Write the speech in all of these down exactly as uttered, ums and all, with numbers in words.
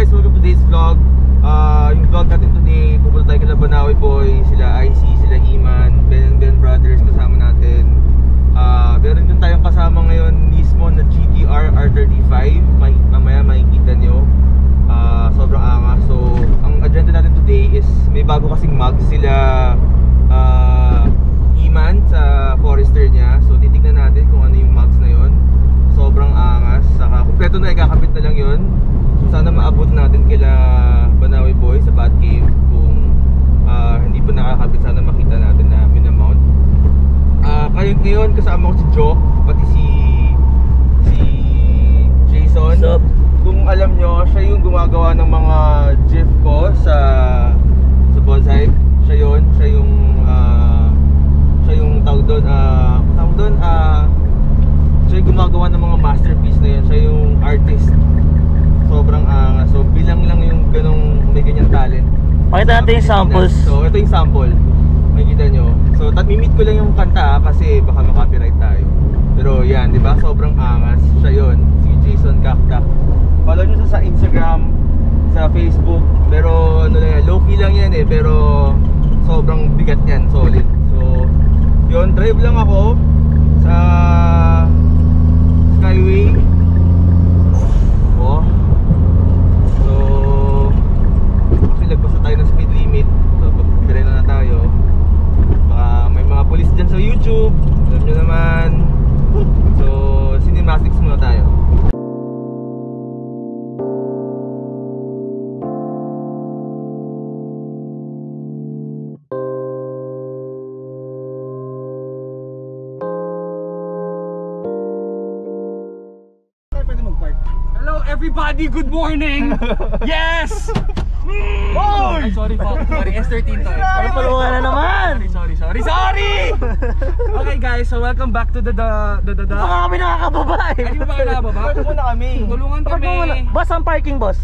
guys, welcome to today's vlog. Uh, yung vlog natin today, pupunta tayo kila Banawe Boy, sila I C, sila Iman, Ben and Ben Brothers kasama natin. Uh, meron din tayong kasama ngayon, Nismo na G T R R thirty-five. May, mamaya makikita nyo. Uh, sobrang angas. So, ang agenda natin today is may bago kasing mag sila uh, Iman sa Forester niya. So, titignan natin kung ano yung mags na yon. Sobrang angas. Saka, kumpleto na, ikakabit na lang yon. So, sana maabot natin kila Banawe Boy sa Bat Cave. Kung uh, hindi pa nakakabit, sana makita natin na minamount. Uh, kayo ngayon, kasama ko si Joke, pati si si Jason. Kung alam nyo, siya yung gumagawa ng mga gif ko sa sa bonsai. Siya yun. Siya yung uh, siya yung tawag doon. Uh, tawag doon. Uh, siya yung gumagawa ng mga masterpiece na yun. Siya yung artist. Sobrang angas. So bilang lang yung ganong may ganyan talent. Pakita natin yung samples. So ito yung sample. Makikita nyo. So tatmimit ko lang yung kanta kasi baka ma-copyright tayo. Pero yan, di ba? Sobrang angas. Siya yun. Si Jason Gakta. Follow nyo sa, sa Instagram, sa Facebook. Pero ano lang yan, low-key lang yan eh. Pero sobrang bigat yan. Solid. So yun, drive lang ako sa Skyway. Oh. Lagpasan tayo ng speed limit. So pagpirena na tayo. Baka may mga police dyan sa YouTube. Alam nyo naman. So cinematics muna tayo. Hello everybody, good morning. Yes! Oh, I'm sorry po. Sorry, S thirteen tayo. Ano palawa na naman? Sorry, sorry, sorry! Okay guys, so welcome back to the... the, the, the, the... Baka kami nakakababa eh! Hindi mo ba nakakababa? Bakit muna kami? Tulungan kami! Boss, ang parking boss?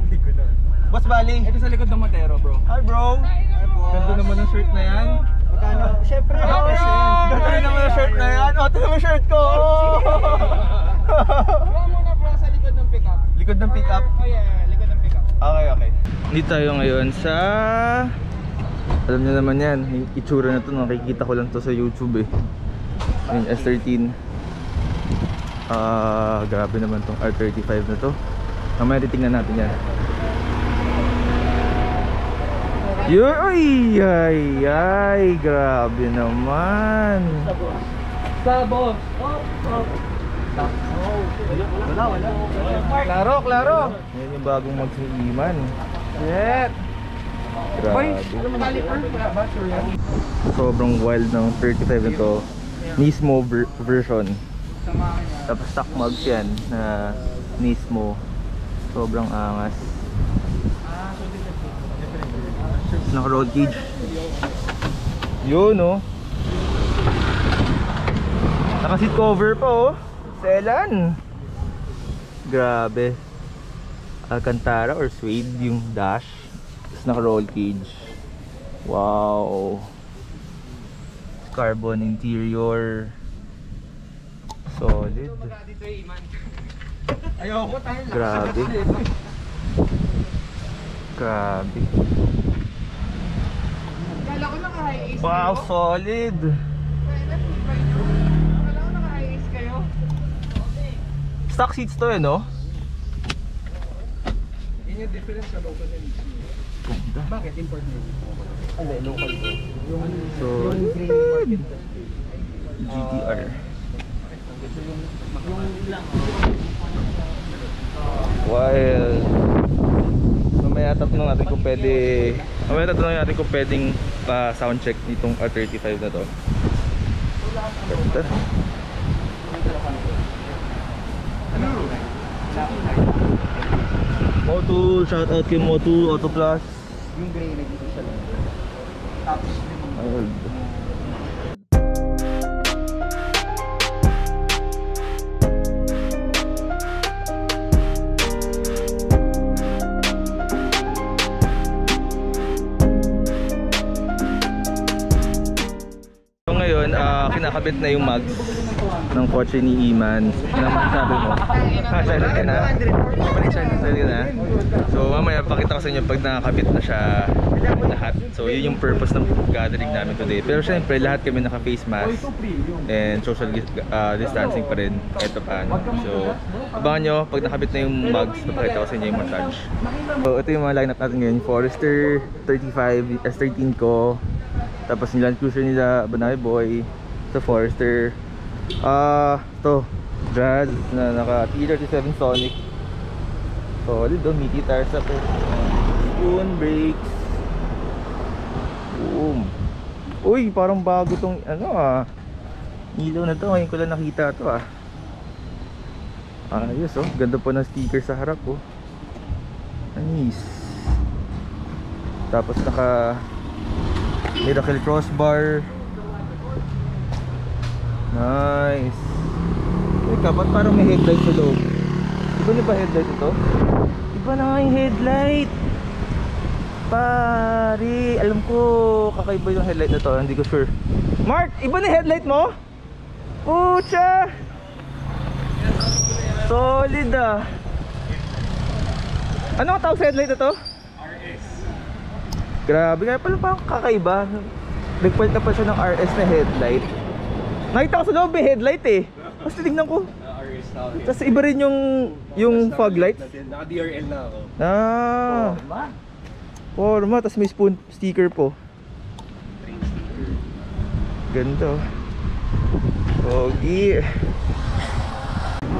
Hindi ko na. Boss, bali? Ito sa likod ng Matero bro. Hi bro! Hi boss! Ganda naman ang shirt na yan. Magkano? Siyempre! Ganda naman ang shirt na yan. O, ito naman shirt ko! Bro, muna bro sa likod ng pickup. Likod ng pickup? Oh yeah. Okay, okay. Dito tayo ngayon sa... Alam nyo naman yan, yung itsura na ito, nakikita ko lang to sa YouTube eh. Yung S thirteen. Ah, uh, grabe naman tong R thirty-five na to. Mamaya titingnan natin yan. Ay, ay, ay, grabe naman. Sa boss. Sa boss. Oh, oh. Wala, wala. Klaro, klaro. Yan yung bagong mag-iman. Shit. Sobrang wild ng thirty-five ito. Nismo ver version. Tapos stock mugs yan na Nismo. Sobrang angas. Naka road cage. Yun no. Naka seat cover pa oh. Selan. Grabe. Alcantara or suede yung dash. Tapos naka roll cage. Wow. Carbon interior. Solid. Ayoko tayo lang. Grabe. Grabe. Kala ko naka high ace. Wow, solid. Stock seats to eh, no? Yun yung difference sa local and Nismo. Bakit? Import nyo yun? Ano yung local to? So, G T R. While, mamaya tatulong natin kung pwede, mamaya tatulong natin kung pwedeng soundcheck nitong R thirty-five na to. Perfecto. Motul, shout out kay Motul, Auto Plus. Yung gray na dito siya lang. Tapos ayun. So ngayon, uh, pinakabit na yung mags ng kotse ni Iman. Anong sabi mo? Silent ka na? Silent ka na? So mamaya pakita ko sa inyo pag nakakabit na siya lahat. So yun yung purpose ng gathering namin today. Pero syempre lahat kami naka face mask and social uh, distancing pa rin kahit paano. So abangan nyo pag nakabit na yung mags, papakita ko sa inyo yung montage. So ito yung mga lineup natin ngayon. Forester, thirty-five, S thirteen ko. Tapos ni Land Cruiser nila, Banawe Boy, sa Forester. Ah, uh, to B R Z na naka T thirty-seven Sonic. So, dito may guitar sa to. Spoon brakes. Boom. Uy, parang bago tong ano ah. Ilaw na to, ngayon ko lang nakita to ah. Ayos oh, ganda po ng sticker sa harap oh. Nice. Tapos naka Miracle crossbar. Nice. Teka, ba't parang may headlight sa loob? Iba na ba headlight ito? Iba na nga yung headlight. Pari, alam ko kakaiba yung headlight na to. Hindi ko sure. Mark, iba na headlight mo? Pucha! Solid ah. Ano ang tawag sa headlight na to? R S. Grabe, kaya pala parang kakaiba. Nagpalit na pa siya ng R S na headlight. Nakita ko sa loob may headlight eh. Tapos titignan ko R S na headlight. Tapos iba rin yung yung fog light. Naka D R L na ako. Ah, forma. Forma, tapos may Spoon sticker po. Train sticker. Ganito. Pogi.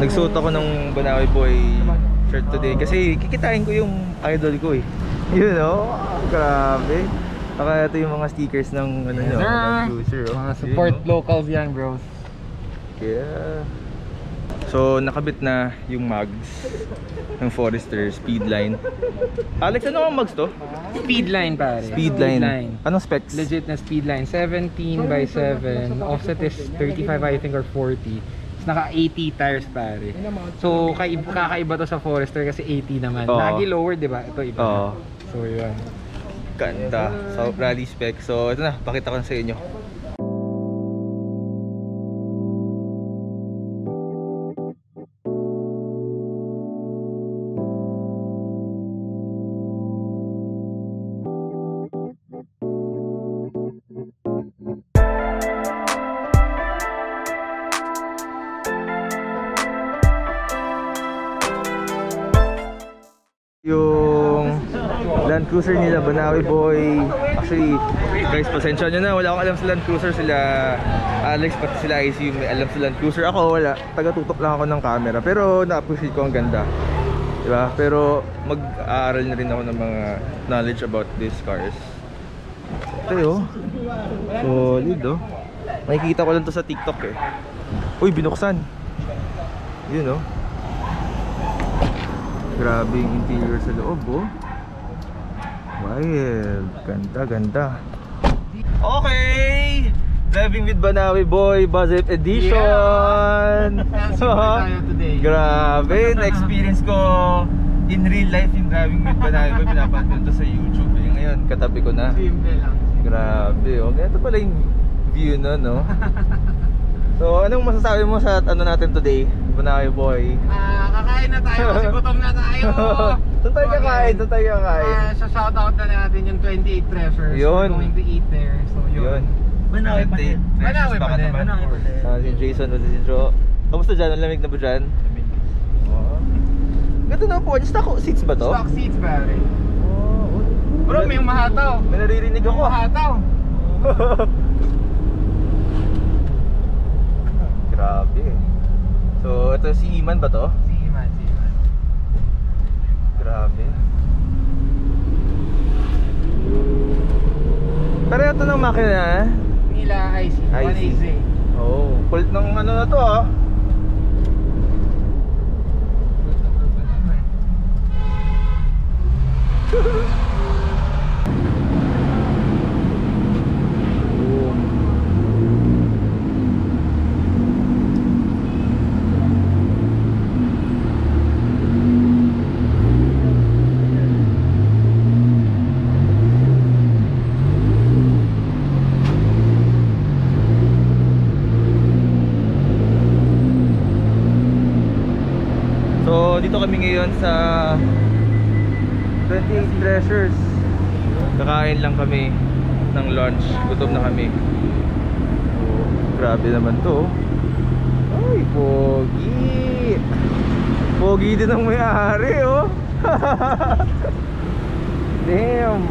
Nagsuot ako ng Banawe Boy shirt today kasi kikitain ko yung idol ko eh. You know, grabe. Saka ito yung mga stickers ng ano, yes, Land Cruiser oh. Mga support you know? Locals yan bros. Yeah. So nakabit na yung mags ng Forester, Speedline. Alex, ano ang mags to? Speedline pare. Speedline. Speedline. Anong specs? Legit na Speedline. seventeen by seven. Offset is thirty-five I think or forty. Naka eighty tires pare. So kakaiba to sa Forester kasi eighty naman. Oh. Lagi lower di ba? Ito iba. Oh. So yun. Ganda. So rally spec. So ito na, pakita ko na sa inyo. Yung Land Cruiser nila, Banawe Boy. Actually, guys, pasensya nyo na, wala akong alam sa Land Cruiser. Sila Alex, pati sila I C, may alam sa Land Cruiser. Ako wala, taga-tutok lang ako ng camera. Pero na-appreciate ko, ang ganda diba? Pero mag-aaral na rin ako ng mga knowledge about these cars. Ito oh, solid oh. Nakikita ko lang to sa TikTok eh. Uy, binuksan. Yun oh. Grabe yung interior sa loob oh. Wild. Ganda, ganda. Okay! Driving with Banawe Boy Buzzip Edition! Yeah. So, today. Grabe, na-experience ko in real life yung driving with Banawe Boy. Pinapanood ko sa YouTube eh. Ngayon, katabi ko na. Simple lang. Grabe oh. Ganito pala yung view no, no? So, anong masasabi mo sa ano natin today? Banawe Boy. Ah, uh, kakain na tayo kasi gutom na tayo. Doon tayo okay. Kakain, doon tayo kakain. Ah, uh, so shoutout na natin yung twenty-eight Treasures. Yun. We're going to eat there. So, yun. Banawe pa din. Banawe pa din. Banawe pa din. Sa si Jason, pati si Joe. Kamusta dyan? Ang lamig na ba dyan? Lamig. Oh. Ganda na po. Stock seats ba to? Stock seats ba rin. Oh. Bro, may mahataw. May naririnig ako. May mahataw. Grabe. So, ito si Iman ba to? Si Iman, si Iman. Grabe. Pero ito ng makina nila I C, I C. Oh, kulit ng ano na to ah. Barbecue yun sa Trending Treasures. Kakain lang kami ng lunch. Gutom na kami. Grabe naman to. Ay, pogi. Pogi din ang may-ari, oh. Damn.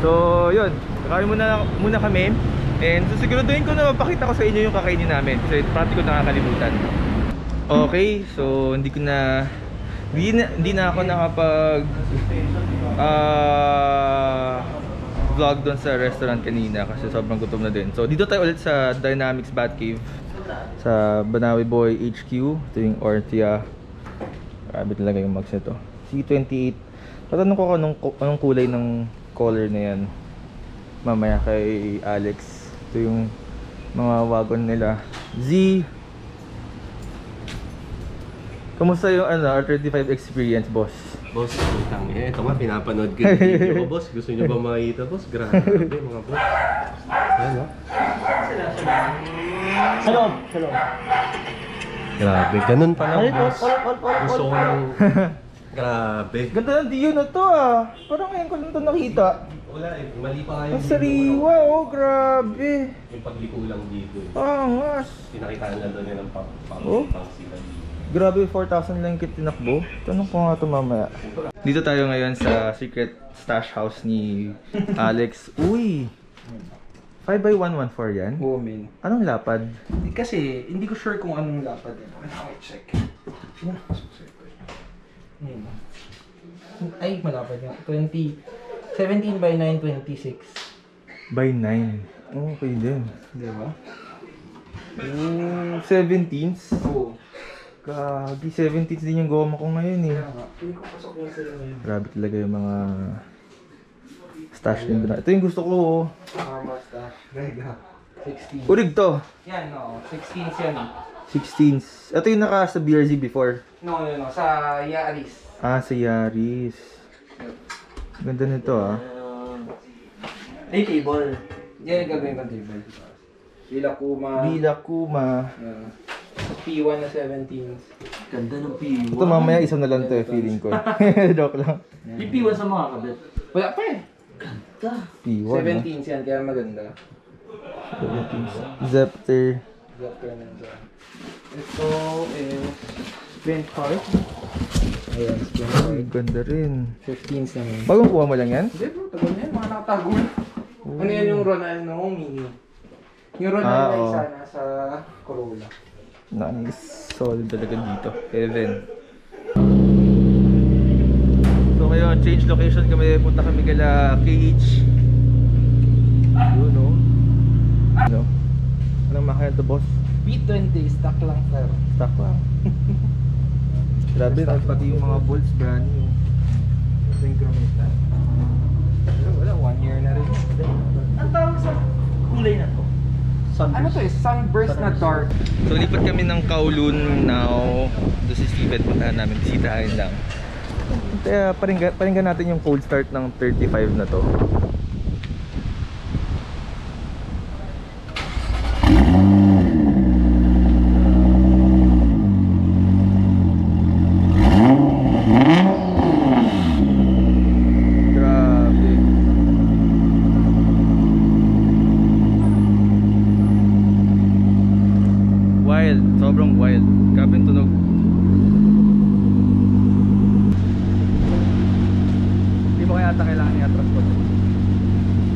So, yun. Kakain muna, muna kami. And susiguraduhin ko na mapakita ko sa inyo yung kakainin namin. Kasi parati ko nakakalimutan. Okay, so hindi ko na... Hindi na, hindi na ako nakapag... Uh, vlog doon sa restaurant kanina kasi sobrang gutom na din. So dito tayo ulit sa Dynamics Bat Cave sa Banawe Boy H Q. Ito yung Ortia. Grabe talaga yung mags nito. C twenty-eight. Tatanong ko anong, anong kulay ng color na yan mamaya kay Alex. Ito yung mga wagon nila. Z. Kumusta yung ano, R thirty-five experience, boss? Boss, utang eh. Ito nga, pinapanood ko yung video ko, boss. Gusto nyo ba makita, boss? Grabe, mga boss. Ano? Salom! Salom! Grabe, ganun pa lang, boss. Gusto ko ng... Grabe. Ganda ng diyo na to, ah. Parang ngayon ko lang ito nakita. Wala eh, mali pa nga yung... Ang sariwa, oh, grabe. Yung pagliko lang dito eh. Ah, mas. Pinakitaan lang doon yun ang pangsilan dito. Grabe, four thousand lang kit tinakbo. Tanong ko nga ito mamaya. Dito tayo ngayon sa secret stash house ni Alex. Uy! five by one fourteen yan? Oo, man. Anong lapad? Kasi, hindi ko sure kung anong lapad yan. Okay, check. Ay, malapad yan. seventeen by nine, twenty-six. By nine? Oh, okay din. Diba? Mm, seventeens? Oo. Grabe, seventeens din yung goma ko ngayon eh. Grabe talaga yung mga stash nito. Ito yung gusto ko oh. sixteen. Urig to? Yan no, sixteens yan. sixteens. Ito yung naka sa B R Z before? No, no, no. Sa Yaris. Ah, sa Yaris. Ganda nito ah. Ay, table. Yan yung gagawin kang table. Bila Kuma. Bila Kuma. P one na seventeens. Ganda ng P one. Ito mamaya isa na lang ito eh, feeling ko. Joke lang. Yung P one sa mga kabit. Wala pa eh. Ganda. P one, seventeens yan, kaya maganda. seventeens. Zepter. Zepter nandiyan. Ito is Benchart. Ayan, Benchart. Ganda rin. fifteens naman. Bagong kuha mo lang yan? Hindi bro, tagal na yan. Mga nakatago na. Ano yan yung Ronald na Mini? Yung Ronald na isa na sa Corolla. Nice. Solid talaga dito. Heaven. So ngayon, change location kami. Punta kami kala K H. Yun o. Ano? Anong makina to, boss? B twenty. Stock lang, sir. Stock lang. Grabe, pati yung mga bolts brand new. Synchromize na. Wala, one year na rin. Ang tawag sa kulay na to? Sunburst. Ano to eh? Sunburst, Sunburst na dark. So lipat kami ng Kowloon now. Doon si Stephen, puntahan namin. Bisitahin lang. Kaya paringgan, paringgan natin yung cold start ng thirty-five na to.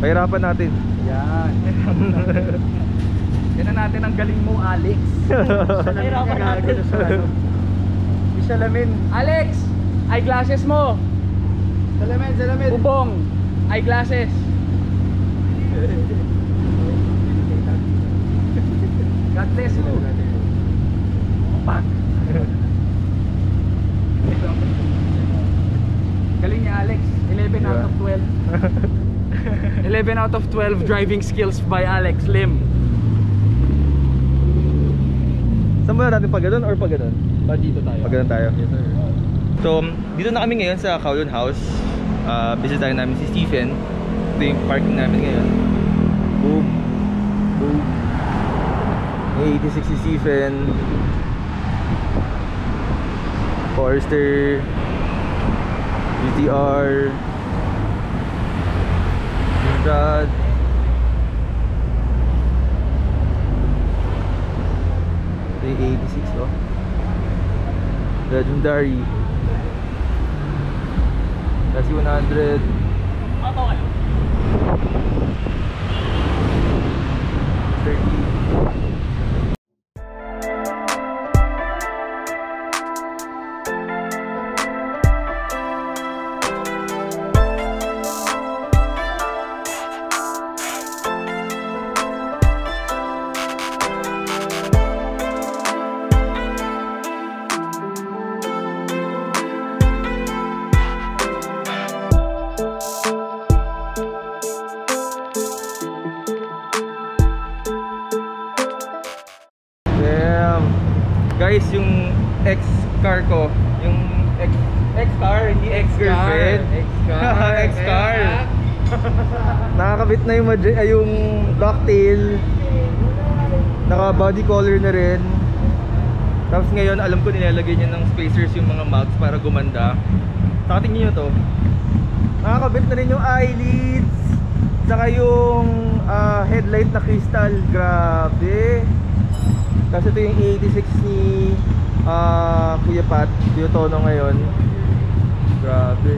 Pahirapan natin. Yan. Yan na natin ang galing mo, Alex. Pahirapan natin. Salamin. Alex, eyeglasses mo. Salamin, salamin. Ubong, eyeglasses. God bless you. Opak. Galing niya, Alex. eleven out of twelve. eleven out of twelve driving skills by Alex Lim. Saan ba natin pag ganun or pag ganun? Pag dito tayo. Pag ganun tayo. Yes, sir. So, dito na kami ngayon sa Kowloon House. Uh, visit tayo namin si Stephen. Ito yung parking namin ngayon. Boom. Boom. eighty-six si Stephen. Forester, G T R, Benchart, three eighty-six, oh. Legendary, Classy one hundred, thirty. Guys, yung ex-car ko, yung ex-car, hindi ex-girlfriend, ex-car, ex-car. Nakakabit na yung, yung cocktail, naka-body color na rin. Tapos ngayon, alam ko nilalagay niya ng spacers yung mga mugs para gumanda. Nakatingin nyo to. Nakakabit na rin yung eyelids, saka yung uh, headlight na crystal. Grabe. Kasi ito yung eighty-six ni uh, Kuya Pat, yung tono ngayon. Grabe.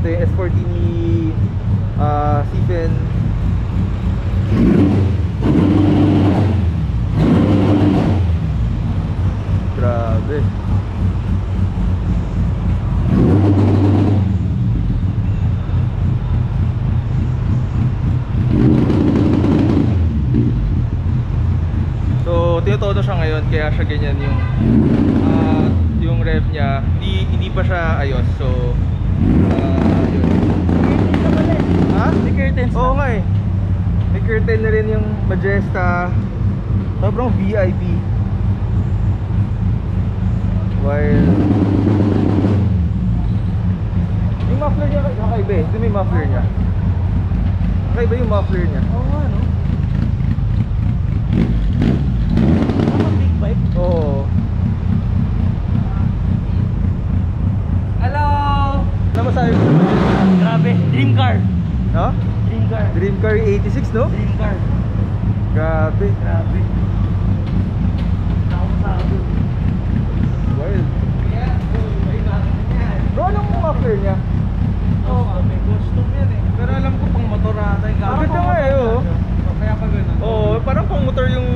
Ito yung S fourteen ni uh, Stephen. Grabe. Tinutono siya ngayon kaya siya ganyan yung uh, yung rev niya, hindi, hindi pa siya ayos, so uh, yun. Ha? May curtains na. Oo nga eh, may curtain na rin yung Majesta, sobrang V I P. While yung muffler niya kakaiba eh, ito may muffler niya, kakaiba yung muffler niya. Oo nga no. Oo. Hello! Ano masabi mo? Grabe, dream car. Ha? Huh? Dream car. Dream car eighty-six, no? Dream car. Grabe. Grabe. Wild. Bro, alam mo muffler niya? Oo, may gusto yan eh. Pero alam ko pang motor ata yung gamit. Agad na nga eh, oo. Kaya pa gano'n. Oo, parang pang motor yung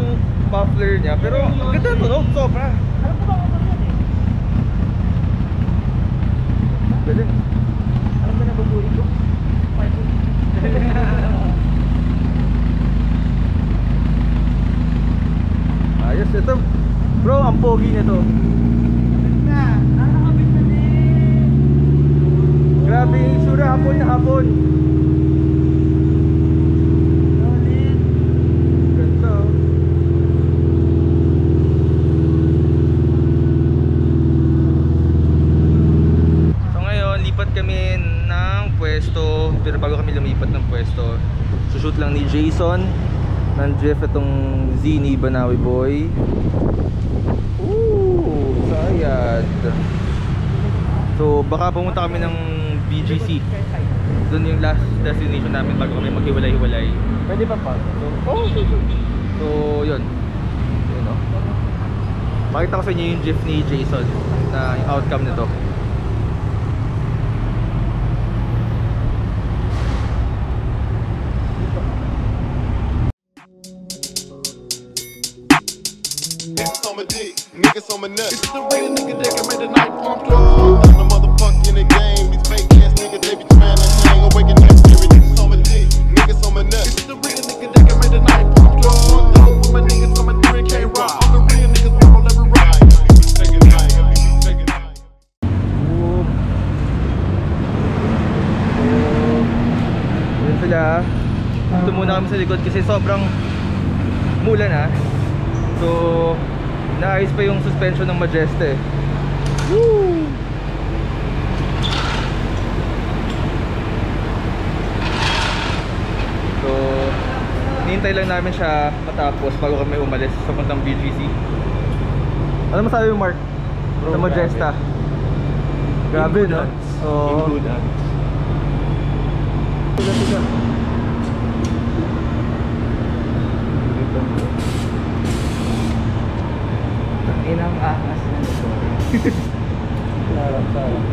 muffler niya, pero ang ganda to, no? Sobra. Alam ko ba ang motor yan eh? Pwede. Alam ba na babuli ko? Pwede. Ayos, ito. Bro, ang pogi niya to. Kapit na. Nakakabit na din. Grabe yung isura, hapon na hapon. Pero bago kami lumipat ng pwesto, sushoot lang ni Jason nandrift itong Z ni Banawe Boy. Ooh, sayad. So baka pumunta kami ng B G C, doon yung last destination namin bago kami maghiwalay-hiwalay. Pwede pa pa? Oh. So yun, yun o. Makita ko sa inyo yung drift ni Jason na yung outcome nito. Niggas on my nuts. It's the way the nigga that can make the night pump up. I'm the motherfucker in the game. These fake ass niggas, they be trying to hang awake and have spirit. Niggas on my dick. Niggas on my nuts. It's the way the nigga that can make the night pump up. I'm with my niggas on my three K rock. I'm the real niggas, we gon' never ride. Take it high, take it high. Whoop. Yun sila. Ito muna kami sa likod kasi sobrang mula na. So naayos pa yung suspension ng Majesta eh. Woo! So hinihintay lang namin siya matapos bago kami umalis sa puntang B G C. Ano masabi mo, Mark? Bro, the Majesta. Grabe, no? Oo. Tiga, tiga. Inang ahas na nito. Larap, larap.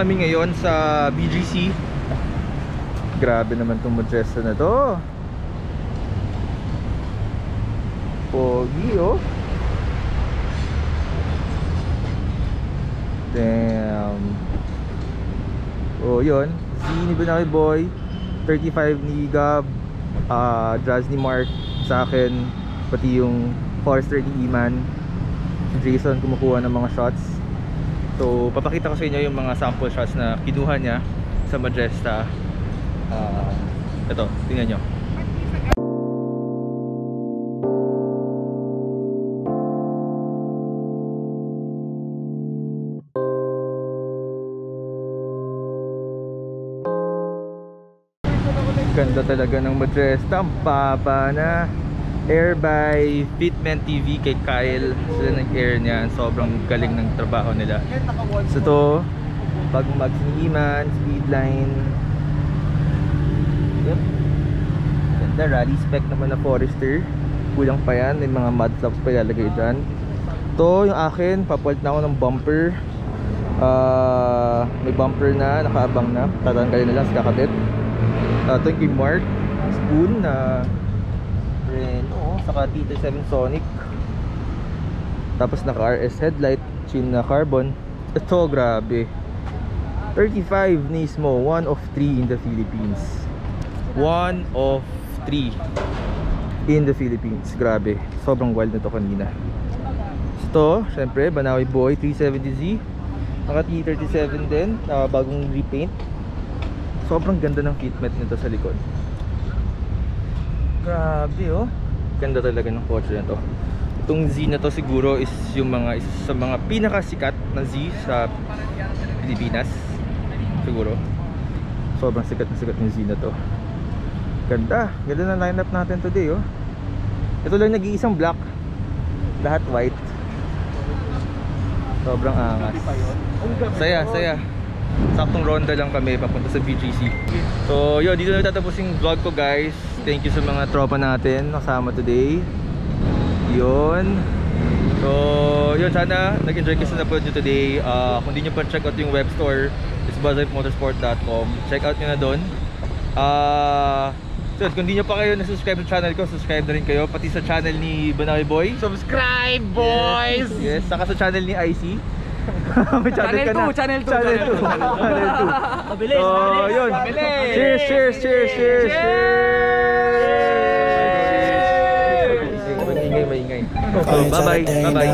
Kami ngayon sa B G C. Grabe naman tong Majesta na to. Pogi, oh. Damn. Oh, yun. Si ni Banawe Boy, thirty-five ni Gab, uh, Jazz ni Mark, sa akin, pati yung Forester ni Iman. Si Jason kumukuha ng mga shots. So, papakita ko sa inyo yung mga sample shots na kinuha niya sa Majesta. Uh, ito, tingnan nyo. Ganda talaga ng Majesta. Ang baba na. Air by Fitment T V kay Kyle. Sila nag-air niya. Sobrang galing ng trabaho nila. So to, bagong mags ni Iman, Speedline. Yep. Ganda, rally spec naman na Forester. Kulang pa yan, may mga mud flaps pa ilalagay dyan. To yung akin, papalit na ako ng bumper. uh, May bumper na, nakaabang na. Tatanggalin na lang sa kakabit. uh, Ito yung Mark, Spoon na uh, oo, saka T thirty-seven Sonic. Tapos naka R S headlight, chin na carbon. Ito, grabe, thirty-five Nismo, one of three in the Philippines. One of three in the Philippines. Grabe, sobrang wild na to kanina. Ito, syempre, Banawe Boy three seventy Z. Naka T thirty-seven din, uh, bagong repaint. Sobrang ganda ng fitment nito sa likod. Grabe, oh. Ganda talaga ng kotse na to. Itong Z na to siguro is yung mga isa sa mga pinakasikat na Z sa Pilipinas. Siguro. Sobrang sikat na sikat ng Z na to. Ganda. Ganda na lineup natin today, oh. Ito lang nag-iisang black. Lahat white. Sobrang angas. Saya, saya. Saktong ronda lang kami papunta sa B G C. So yun, dito na tatapos yung vlog ko, guys. Thank you sa mga tropa natin nakasama today. Yun. So yun, sana nag-enjoy kayo sa napod nyo today. uh, Kung di nyo pa check out yung web store, it's buzz life motorsport dot com. Check out nyo na dun. uh, So kung di nyo pa kayo na-subscribe sa channel ko, subscribe na rin kayo. Pati sa channel ni Banawe Boy. Subscribe, boys! Yes, yes. Saka sa channel ni I C. May channel ka na. Channel two, channel two. Channel two. Mabilis, mabilis. Mabilis. Cheers, cheers, cheers, cheers. Maingay, maingay. Bye-bye, bye-bye.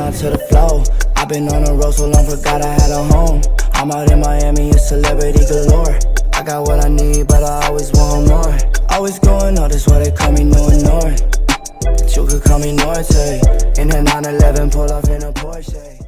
I've been on a road so long, forgot I had a home. I'm out in Miami, a celebrity galore. I got what I need, but I always want more. Always going out, that's why they call me New North. You could call me Norte. In a nine eleven, pull off in a Porsche.